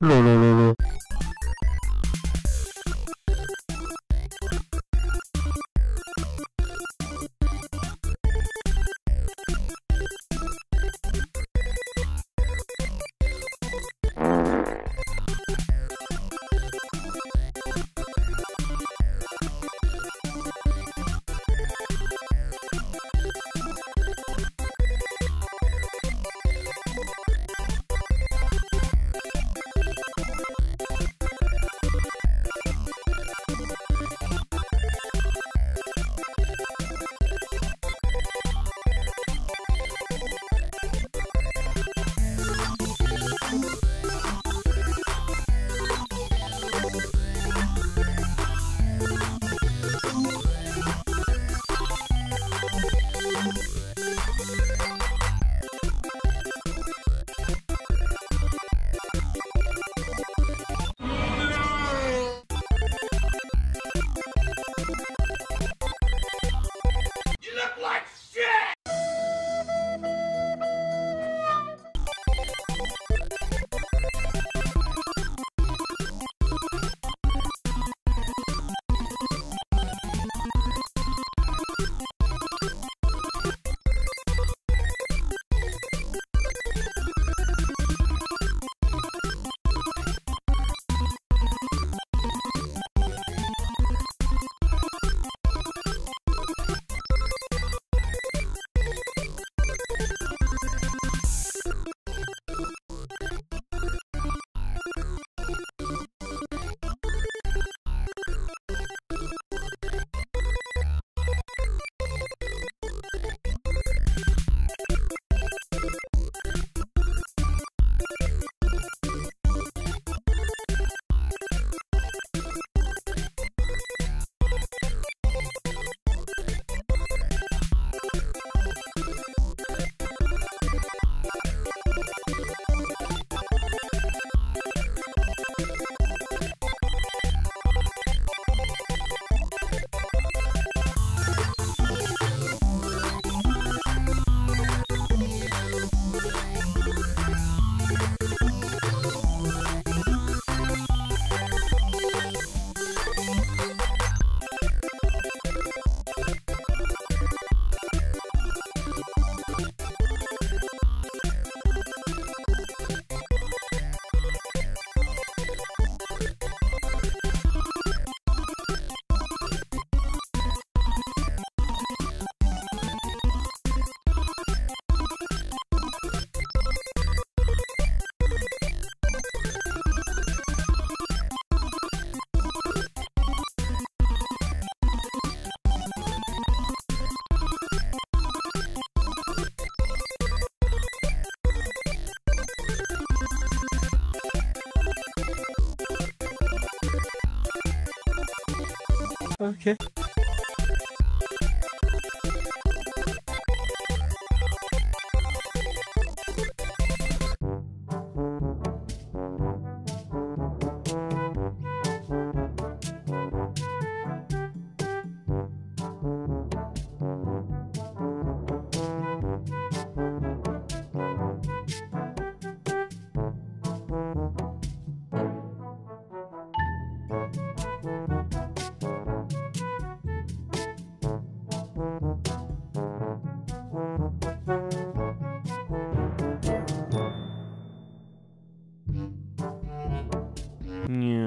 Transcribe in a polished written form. ロロロロ。Okay. Yeah.